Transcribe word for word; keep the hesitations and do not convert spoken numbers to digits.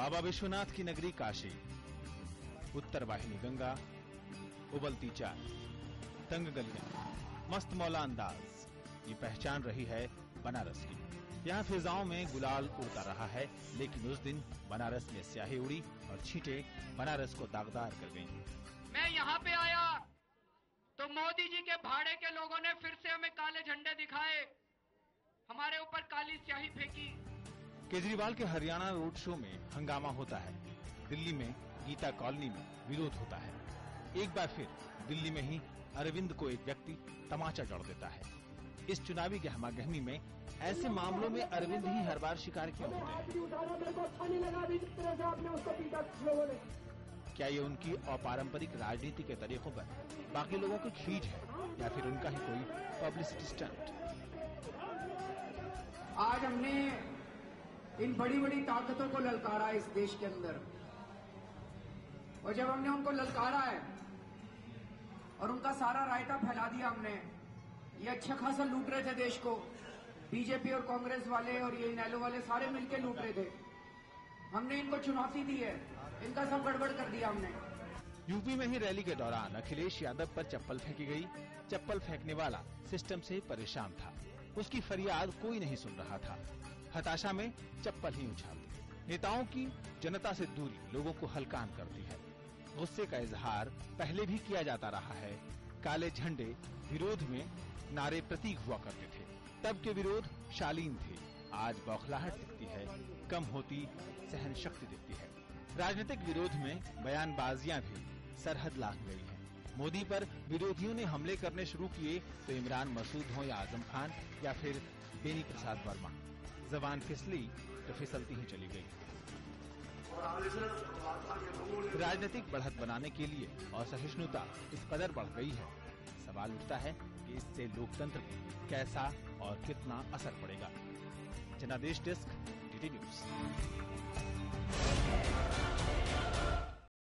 बाबा विश्वनाथ की नगरी काशी, उत्तर वाहिनी गंगा, उबलती चाय, तंग गलियां, मस्त मौला अंदाज, ये पहचान रही है बनारस की। यहाँ फिजाओं में गुलाल उड़ता रहा है, लेकिन उस दिन बनारस में स्याही उड़ी और छींटे बनारस को दागदार कर गईं। मैं यहाँ पे आया तो मोदी जी के भाड़े के लोगों ने फिर से हमें काले झंडे दिखाए, हमारे ऊपर काली स्याही फेंकी। केजरीवाल के हरियाणा रोड शो में हंगामा होता है, दिल्ली में गीता कॉलोनी में विरोध होता है। एक बार फिर दिल्ली में ही अरविंद को एक व्यक्ति तमाचा जड़ देता है। इस चुनावी गहमागहमी में ऐसे मामलों में अरविंद ही हर बार शिकार क्यों होते हैं? क्या ये उनकी अपारंपरिक राजनीति के तरीकों पर बाकी लोगों की खींच है या फिर उनका ही कोई पब्लिसिटी स्टंट? आज हमने इन बड़ी बड़ी ताकतों को ललकारा है इस देश के अंदर, और जब हमने उनको ललकारा है और उनका सारा रायता फैला दिया हमने, ये अच्छा खासा लूट रहे थे देश को, बीजेपी और कांग्रेस वाले और ये इनेलो वाले सारे मिलकर लूट रहे थे। हमने इनको चुनौती दी है, इनका सब गड़बड़ कर दिया हमने। यूपी में ही रैली के दौरान अखिलेश यादव पर चप्पल फेंकी गई। चप्पल फेंकने वाला सिस्टम से परेशान था, उसकी फरियाद कोई नहीं सुन रहा था। हताशा में चप्पल ही उछाल दी। नेताओं की जनता से दूरी लोगों को हलकान करती है। गुस्से का इजहार पहले भी किया जाता रहा है। काले झंडे विरोध में नारे प्रतीक हुआ करते थे, तब के विरोध शालीन थे। आज बौखलाहट दिखती है, कम होती सहन शक्ति दिखती है। राजनीतिक विरोध में बयानबाजियां भी सरहद लांघ गई है। मोदी पर विरोधियों ने हमले करने शुरू किए तो इमरान मसूद हो या आजम खान या फिर बेनी प्रसाद वर्मा, जबान फिसली तो फिसलती ही चली गई। राजनीतिक बढ़त बनाने के लिए असहिष्णुता इस कदर बढ़ गई है। सवाल उठता है कि इससे लोकतंत्र पर कैसा और कितना असर पड़ेगा। जनादेश डेस्क, डी टी न्यूज़।